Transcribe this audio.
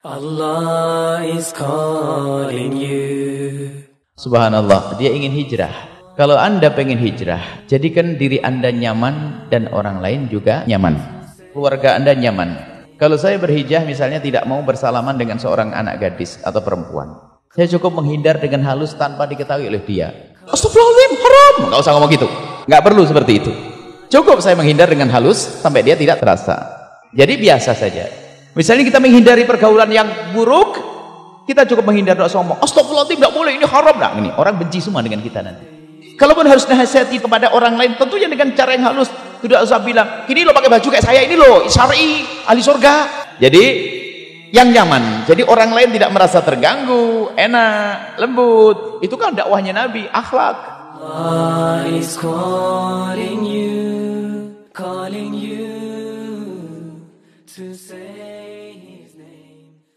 Allah is calling you. Subhanallah, dia ingin hijrah. Kalau Anda pengen hijrah, jadikan diri Anda nyaman dan orang lain juga nyaman. Keluarga Anda nyaman. Kalau saya berhijrah misalnya tidak mau bersalaman dengan seorang anak gadis atau perempuan, saya cukup menghindar dengan halus tanpa diketahui oleh dia. Astagfirullahaladzim, haram. Gak usah ngomong gitu, gak perlu seperti itu. Cukup saya menghindar dengan halus sampai dia tidak terasa. Jadi biasa saja. Misalnya kita menghindari pergaulan yang buruk, kita cukup menghindar, tidak usah ngomong astagfirullahaladzim, gak boleh, ini haram. Nah, ini orang benci semua dengan kita nanti. Kalaupun harus nasihati kepada orang lain, tentunya dengan cara yang halus. Tidak usah bilang, ini lo pakai baju kayak saya, ini lo syar'i, ahli surga. Jadi yang nyaman, jadi orang lain tidak merasa terganggu, enak, lembut. Itu kan dakwahnya Nabi, akhlak.